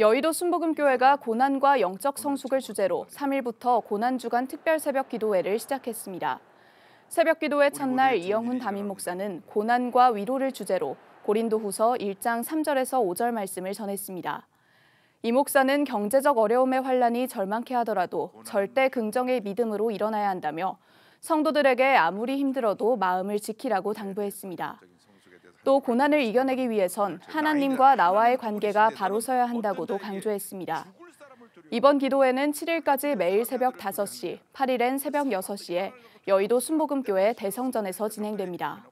여의도 순복음교회가 고난과 영적 성숙을 주제로 3일부터 고난주간 특별새벽 기도회를 시작했습니다. 새벽 기도회 첫날 이영훈 담임 목사는 고난과 위로를 주제로 고린도후서 1장 3절에서 5절 말씀을 전했습니다. 이 목사는 경제적 어려움의 환란이 절망케 하더라도 절대 긍정의 믿음으로 일어나야 한다며 성도들에게 아무리 힘들어도 마음을 지키라고 당부했습니다. 또 고난을 이겨내기 위해선 하나님과 나와의 관계가 바로 서야 한다고도 강조했습니다. 이번 기도회는 7일까지 매일 새벽 5시, 8일엔 새벽 6시에 여의도 순복음교회 대성전에서 진행됩니다.